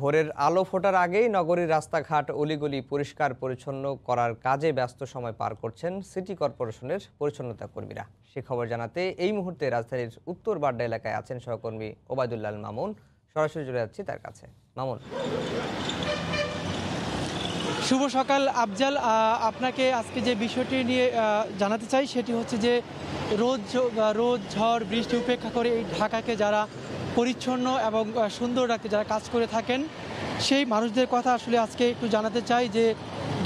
ভোরের আলো ফোটার আগেই নগরীর রাস্তাঘাট অলিগলি পরিষ্কার পরিচ্ছন্ন করার কাজে ব্যস্ত সময় পার করছেন সিটি কর্পোরেশনের পরিচ্ছন্নতা কর্মীরা। সে খবর জানাতে এই মুহূর্তে রাজধানীর উত্তর বাড্ডা এলাকায় আছেন সহকর্মী ওবায়দুল্লাহ মামুন, সরাসরি চলে যাচ্ছি তার কাছে। মামুন, শুভ সকাল। আফজাল, আপনাকে আজকে যে বিষয়টি নিয়ে জানাতে চাই সেটি হচ্ছে যে রোদ ঝড় বৃষ্টি উপেক্ষা করে এই ঢাকাকে যারা পরিচ্ছন্ন এবং সুন্দর রাখতে যারা কাজ করে থাকেন সেই মানুষদের কথা আসলে আজকে একটু জানাতে চাই যে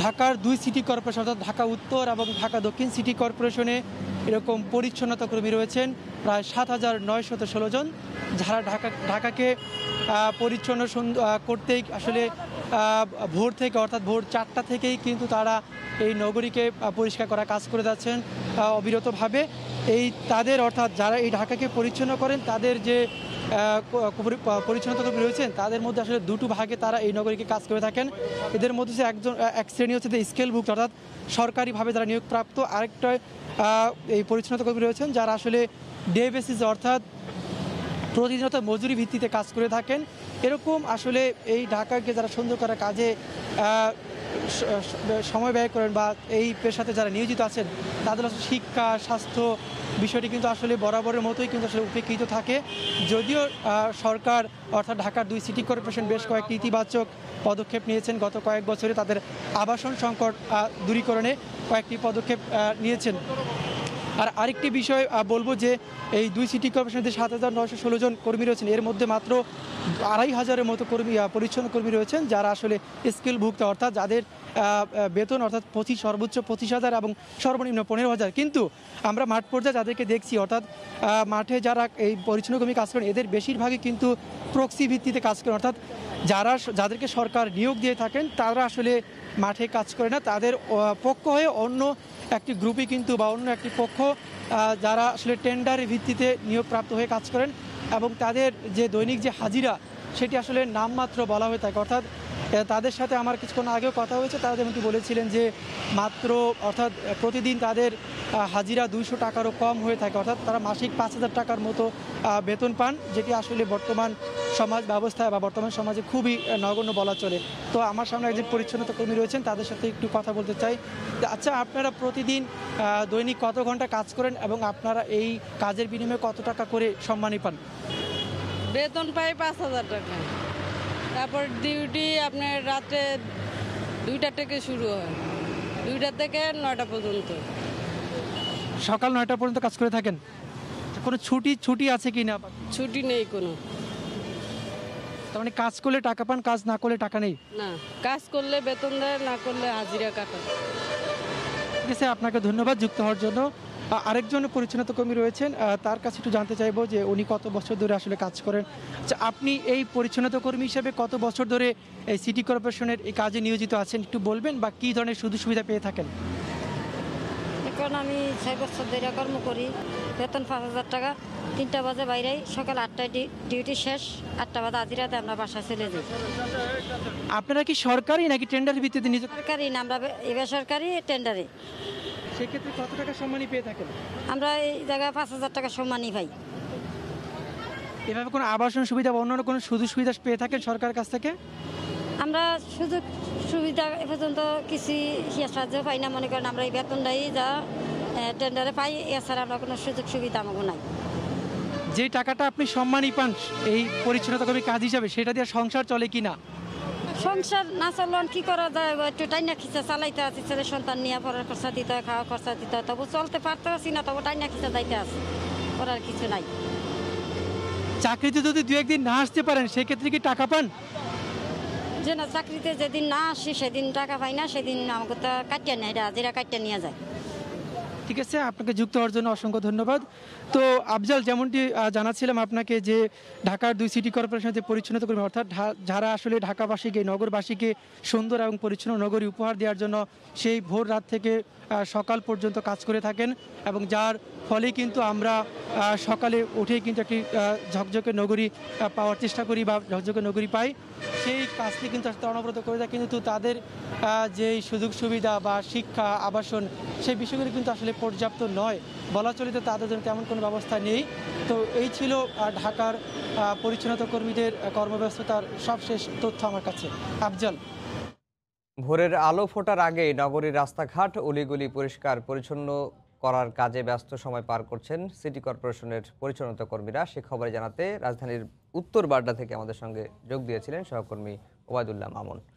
ঢাকার দুই সিটি কর্পোরেশন অর্থাৎ ঢাকা উত্তর এবং ঢাকা দক্ষিণ সিটি কর্পোরেশনে এরকম পরিচ্ছন্নতা কর্মী রয়েছেন প্রায় 7,916 জন, যারা ঢাকাকে পরিচ্ছন্ন করতেই আসলে ভোর থেকে অর্থাৎ ভোর 4টা থেকেই কিন্তু তারা এই নগরীকে পরিষ্কার করার কাজ করে যাচ্ছেন অবিরতভাবে। এই তাদের অর্থাৎ যারা এই ঢাকাকে পরিচ্ছন্ন করেন তাদের যে পরিচ্ছন্নতা কর্মী রয়েছেন তাদের মধ্যে আসলে দুটো ভাগে তারা এই নগরীকে কাজ করে থাকেন। এদের মধ্যে এক শ্রেণী হচ্ছে স্কেলভুক্ত অর্থাৎ সরকারিভাবে যারা নিয়োগপ্রাপ্ত, আরেকটা এই পরিচ্ছন্নতা কর্মী রয়েছেন যারা আসলে ডে বেসিস অর্থাৎ প্রতিদিনত মজুরি ভিত্তিতে কাজ করে থাকেন। এরকম আসলে এই ঢাকাকে যারা সুন্দর করার কাজে সময় ব্যয় করেন বা এই পেশাতে যারা নিয়োজিত আছেন তাদের আসলে শিক্ষা স্বাস্থ্য বিষয়টি কিন্তু আসলে বরাবরের মতোই কিন্তু আসলে উপেক্ষিত থাকে। যদিও সরকার অর্থাৎ ঢাকার দুই সিটি কর্পোরেশন বেশ কয়েকটি ইতিবাচক পদক্ষেপ নিয়েছেন, গত কয়েক বছরে তাদের আবাসন সংকট দূরীকরণে কয়েকটি পদক্ষেপ নিয়েছেন। আর আরেকটি বিষয় বলবো যে এই দুই সিটি কর্পোরেশনের যে 7,916 জন কর্মী রয়েছেন এর মধ্যে মাত্র 2,500-এর মতো কর্মী পরিচ্ছন্ন কর্মী রয়েছেন যারা আসলে স্কেলভুক্ত অর্থাৎ যাদের বেতন অর্থাৎ সর্বোচ্চ 25,000 এবং সর্বনিম্ন 15,000। কিন্তু আমরা মাঠ পর্যায়ে যাদেরকে দেখছি অর্থাৎ মাঠে যারা এই পরিচ্ছন্ন কর্মী কাজ করেন এদের বেশিরভাগই কিন্তু প্রক্সি ভিত্তিতে কাজ করেন অর্থাৎ যাদেরকে সরকার নিয়োগ দিয়ে থাকেন তারা আসলে মাঠে কাজ করে না, তাদের পক্ষ হয়ে অন্য একটি গ্রুপই কিন্তু বা অন্য একটি পক্ষ যারা আসলে টেন্ডারের ভিত্তিতে নিয়োগপ্রাপ্ত হয়ে কাজ করেন এবং তাদের যে দৈনিক যে হাজিরা সেটি আসলে নামমাত্র বলা হয়ে থাকে। অর্থাৎ তাদের সাথে আমার কিছুক্ষণ আগেও কথা হয়েছে, তারা যেমনটি বলেছিলেন যে মাত্র অর্থাৎ প্রতিদিন তাদের হাজিরা 200 টাকারও কম হয়ে থাকে অর্থাৎ তারা মাসিক 5,000 টাকার মতো বেতন পান, যেটি আসলে বর্তমান সমাজ ব্যবস্থায় বা বর্তমান সমাজে খুবই নগণ্য বলা চলে। তো আমার সামনে একজন পরিচ্ছন্নতা কর্মী রয়েছেন, তাদের সাথে একটু কথা বলতে চাই। আচ্ছা, আপনারা প্রতিদিন দৈনিক কত ঘন্টা কাজ করেন এবং আপনারা এই কাজের বিনিময়ে কত টাকা করে সম্মানী পান? বেতন পাই 5,000 টাকা, তারপর ডিউটি আপনার রাতে 2টা থেকে শুরু হয়, 2টা থেকে 9টা পর্যন্ত, সকাল 9টা পর্যন্ত কাজ করে থাকেন। কোনো ছুটি আছে কি না? ছুটি নেই কোনো, তার মানে কাজ করলে টাকা পান, কাজ না করলে টাকা নেই। না, কাজ করলে বেতন দেয়, না করলে হাজিরা কাটা। ঠিক আছে, আপনাকে ধন্যবাদ যুক্ত হওয়ার জন্য। আরেকজন পরিচ্ছন্নতা কর্মী রয়েছেন, তার কাছে একটু জানতে চাইবো যে উনি কত বছর ধরে আসলে কাজ করেন। আচ্ছা, আপনি এই পরিচ্ছন্নতা কর্মী হিসেবে কত বছর ধরে এই সিটি কর্পোরেশনের এই কাজে নিয়োজিত আছেন একটু বলবেন, বা কী ধরনের সুযোগ সুবিধা পেয়ে থাকেন? এখন আমি 6 বছর ধরে কর্ম করি, বেতন 5,000 টাকা, 3টা বাজে বাইরে, সকাল 8টায় ডিউটি শেষ, 8টা বাজে হাজিরাতে আমরা বাসায় চলে যাই। আপনারা কি সরকারি নাকি টেন্ডারের ভিত্তিতে নিয়োজিত? সরকারি না, আমরা বেসরকারি টেন্ডারে। সেক্ষেত্রে কত টাকা সম্মানী পেয়ে থাকেন? আমরা এই জায়গায় 5,000 টাকা সম্মানী পাই। এভাবে কোনো আবাসন সুবিধা বা অন্যান্য কোনো সুযোগ সুবিধা পেয়ে থাকেন সরকারের কাছ থেকে? আমরা সুযোগ সুবিধা এ পর্যন্ত কিছু সাহায্য পাই না, মনে করেন আমরা এই বেতনটাই যা টেন্ডারে পাই, এছাড়া আমরা কোনো সুযোগ সুবিধা আমাকে নাই। যে টাকাটা আপনি সম্মানী পান এই পরিচ্ছন্নতা কর্মী কাজ হিসাবে সেটা দিয়ে সংসার চলে কি না? সংসার না চলন কি করা যায়, একটু টাইনা খিচা চালাইতে আছে, ছেলে সন্তান নিয়ে পড়ার খরচা দিতে হয়, খাওয়া খরচা দিতে হয়, তবু চলতে পারতে আসি না, তবু টাইনা খিচা যাইতে আছে, করার কিছু নাই। চাকরিতে যদি 2-1 দিন না আসতে পারেন সেক্ষেত্রে কি টাকা পান? যে না, চাকরিতে যেদিন না আসি সেদিন টাকা পাই না, সেদিন আমাকে তো কাটিয়ে নেয়, হাজিরা কাটিয়ে নিয়ে যায়। ঠিক আছে, আপনাকে যুক্ত হওয়ার জন্য অসংখ্য ধন্যবাদ। তো আফজাল, যেমনটি জানাচ্ছিলাম আপনাকে যে ঢাকার দুই সিটি কর্পোরেশনের যে পরিচ্ছন্নতা কর্মী অর্থাৎ যারা আসলে ঢাকাবাসীকে নগরবাসীকে সুন্দর এবং পরিচ্ছন্ন নগরী উপহার দেওয়ার জন্য সেই ভোর রাত থেকে সকাল পর্যন্ত কাজ করে থাকেন এবং যার ফলে কিন্তু আমরা সকালে উঠেই কিন্তু একটি ঝকঝকে নগরী পাওয়ার চেষ্টা করি বা ঝকঝকে নগরী পাই, সেই কাজটি কিন্তু অনবরত করে থাকে। কিন্তু তাদের যেই সুযোগ সুবিধা বা শিক্ষা আবাসন সেই বিষয়গুলি কিন্তু আসলে পর্যাপ্ত নয়। বলা চলিত তাদের জন্য তেমন কোনো ব্যবস্থা নেই। তো এই ছিল ঢাকার পরিচ্ছন্নতা কর্মীদের কর্মব্যস্ততার সবশেষ তথ্য আমার কাছে। আফজল। ভোরের আলো ফোটার আগে নগরীর রাস্তাঘাট অলিগলি পরিষ্কার পরিচ্ছন্ন করার কাজে ব্যস্ত সময় পার করছেন সিটি কর্পোরেশনের পরিচ্ছন্নতা কর্মীরা। সে খবরে জানাতে রাজধানীর উত্তর বাড্ডা থেকে আমাদের সঙ্গে যোগ দিয়েছিলেন সহকর্মী ওবায়দুল্লাহ মামুন।